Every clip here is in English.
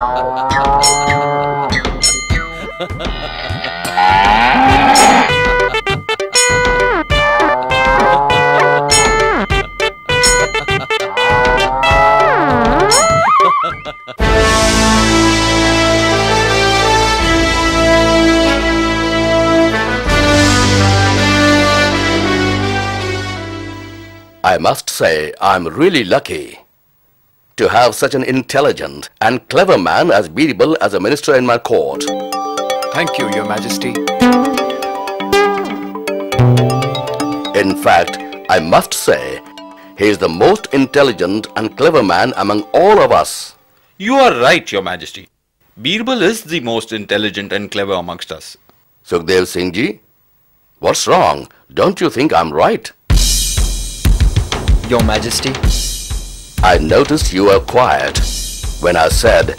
I must say, I'm really lucky to have such an intelligent and clever man as Birbal as a minister in my court. Thank you, Your Majesty. In fact, I must say, he is the most intelligent and clever man among all of us. You are right, Your Majesty. Birbal is the most intelligent and clever amongst us. Sukhdev Singh Ji, what's wrong? Don't you think I'm right? Your Majesty, I noticed you were quiet when I said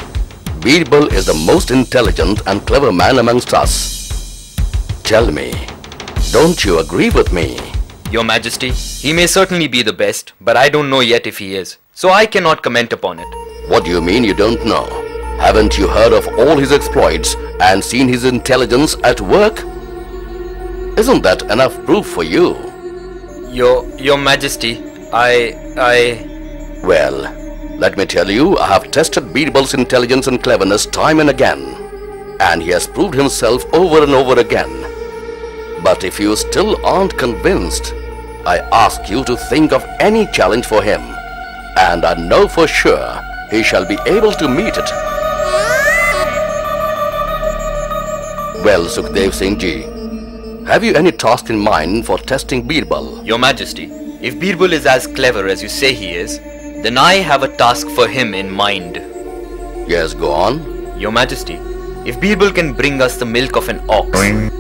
Birbal is the most intelligent and clever man amongst us. Tell me, don't you agree with me? Your Majesty, he may certainly be the best, but I don't know yet if he is, so I cannot comment upon it. What do you mean you don't know? Haven't you heard of all his exploits and seen his intelligence at work? Isn't that enough proof for you? Your Majesty, Well, let me tell you, I have tested Birbal's intelligence and cleverness time and again, and he has proved himself over and over again. But if you still aren't convinced, I ask you to think of any challenge for him, and I know for sure he shall be able to meet it. Well, Sukhdev Singh Ji, have you any task in mind for testing Birbal? Your Majesty, if Birbal is as clever as you say he is, then I have a task for him in mind. Yes, go on. Your Majesty, if Birbal can bring us the milk of an ox,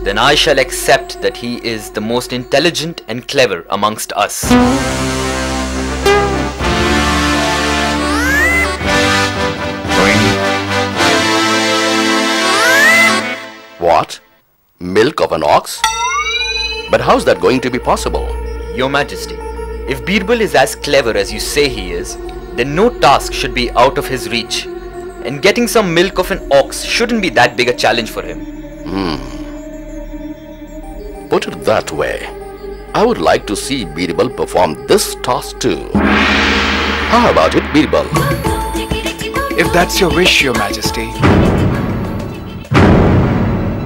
then I shall accept that he is the most intelligent and clever amongst us. What? Milk of an ox? But how's that going to be possible? Your Majesty, if Birbal is as clever as you say he is, then no task should be out of his reach, and getting some milk of an ox shouldn't be that big a challenge for him. Put it that way, I would like to see Birbal perform this task too. How about it, Birbal? If that's your wish, Your Majesty.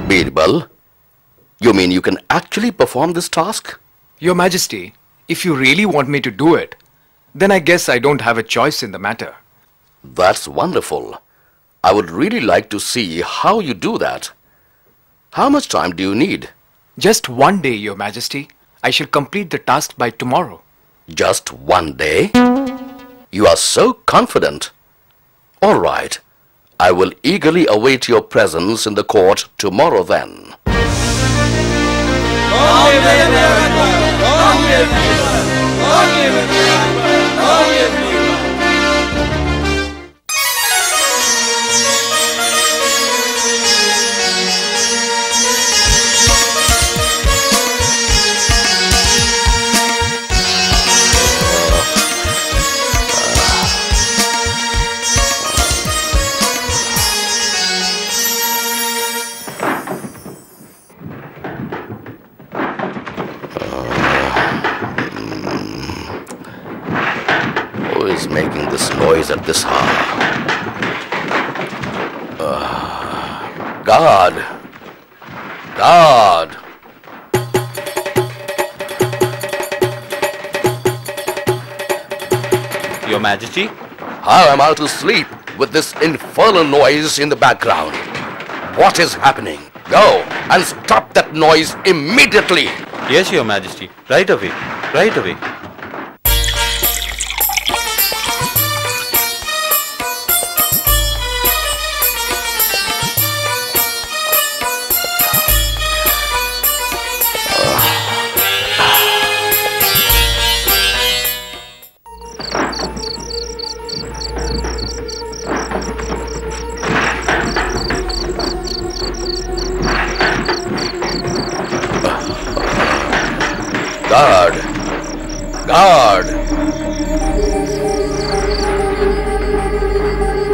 Birbal, you mean you can actually perform this task? Your Majesty, if you really want me to do it, then I guess I don't have a choice in the matter. That's wonderful. I would really like to see how you do that. How much time do you need? Just one day, Your Majesty. I shall complete the task by tomorrow. Just one day? You are so confident. All right. I will eagerly await your presence in the court tomorrow then. Is making this noise at this hour? God! God! Your Majesty? How am I to sleep with this infernal noise in the background? What is happening? Go and stop that noise immediately! Yes, Your Majesty. Right away. Right away. Guard! Guard!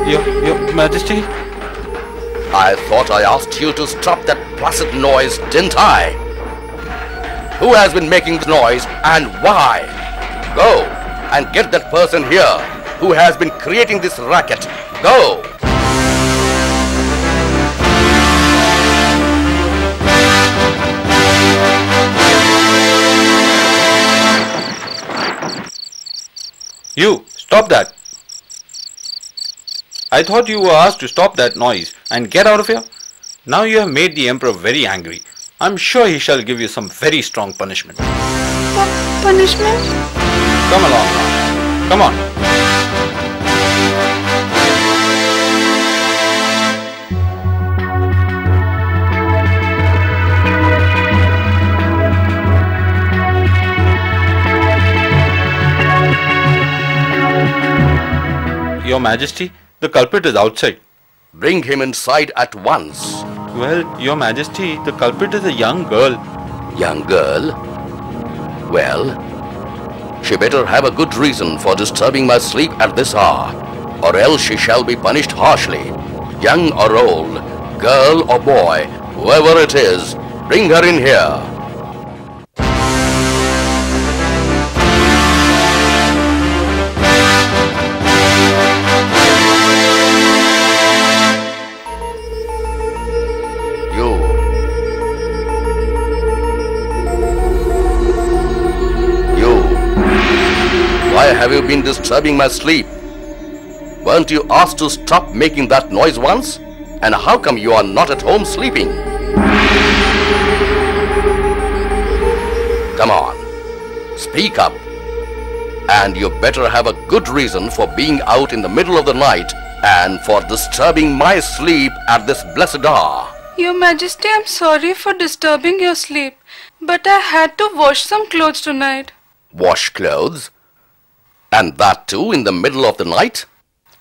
Your Majesty? I thought I asked you to stop that placid noise, didn't I? Who has been making the noise and why? Go and get that person here who has been creating this racket. Go! You, stop that. I thought you were asked to stop that noise and get out of here. Now you have made the Emperor very angry. I'm sure he shall give you some very strong punishment. What punishment? Come along now. Come on. Your Majesty, the culprit is outside. Bring him inside at once. Well, Your Majesty, the culprit is a young girl. Young girl? Well, she better have a good reason for disturbing my sleep at this hour, or else she shall be punished harshly. Young or old, girl or boy, whoever it is, bring her in here. Why have you been disturbing my sleep? Weren't you asked to stop making that noise once? And how come you are not at home sleeping? Come on, speak up. And you better have a good reason for being out in the middle of the night and for disturbing my sleep at this blessed hour. Your Majesty, I'm sorry for disturbing your sleep, but I had to wash some clothes tonight. Wash clothes? And that too in the middle of the night?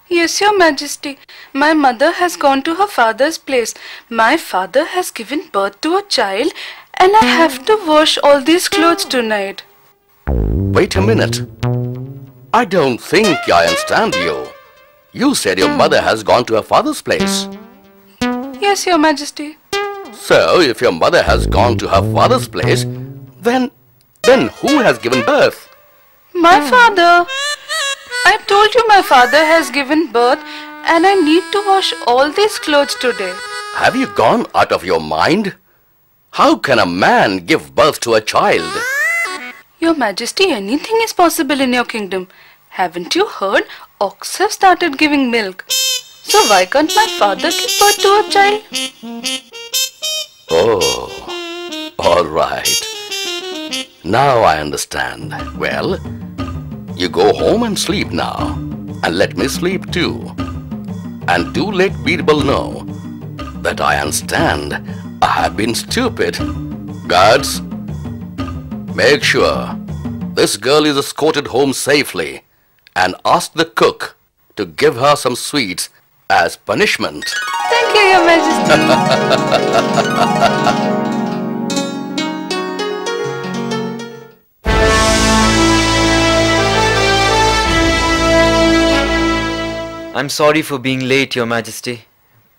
Yes, Your Majesty. My mother has gone to her father's place. My father has given birth to a child and I have to wash all these clothes tonight. Wait a minute. I don't think I understand you. You said your mother has gone to her father's place. Yes, Your Majesty. So, if your mother has gone to her father's place, then who has given birth? My father. I told you my father has given birth and I need to wash all these clothes today. Have you gone out of your mind? How can a man give birth to a child? Your Majesty, anything is possible in your kingdom. Haven't you heard? Ox have started giving milk. So why can't my father give birth to a child? Oh, all right. Now I understand. Well, you go home and sleep now, and let me sleep too. And do let Birbal know that I understand I have been stupid. Guards, make sure this girl is escorted home safely and ask the cook to give her some sweets as punishment. Thank you, Your Majesty. I'm sorry for being late, Your Majesty,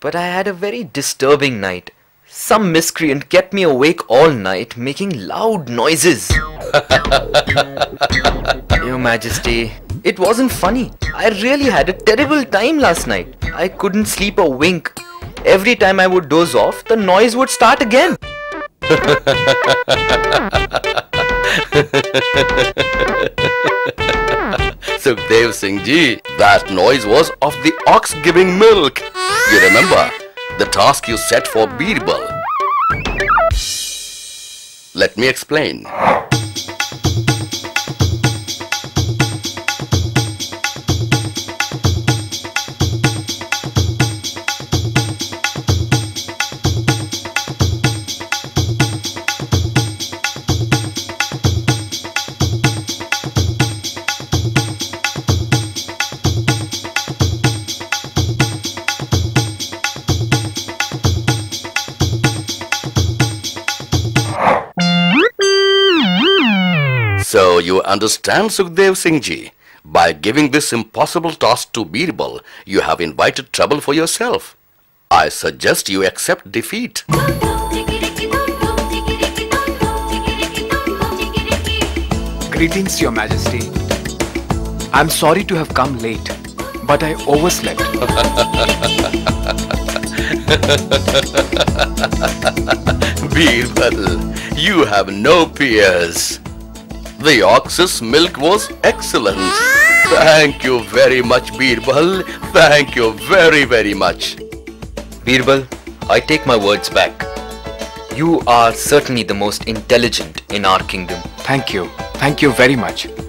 but I had a very disturbing night. Some miscreant kept me awake all night making loud noises. Your Majesty, it wasn't funny. I really had a terrible time last night. I couldn't sleep a wink. Every time I would doze off, the noise would start again. Sukhdev Singh Ji, that noise was of the ox giving milk. You remember the task you set for Birbal. Let me explain. So you understand, Sukhdev Singh Ji, By giving this impossible task to Birbal, you have invited trouble for yourself. I suggest you accept defeat. Greetings, Your Majesty. I'm sorry to have come late, but I overslept. Birbal, you have no peers. The ox's milk was excellent. Thank you very much, Birbal. Thank you very, very much. Birbal, I take my words back. You are certainly the most intelligent in our kingdom. Thank you. Thank you very much.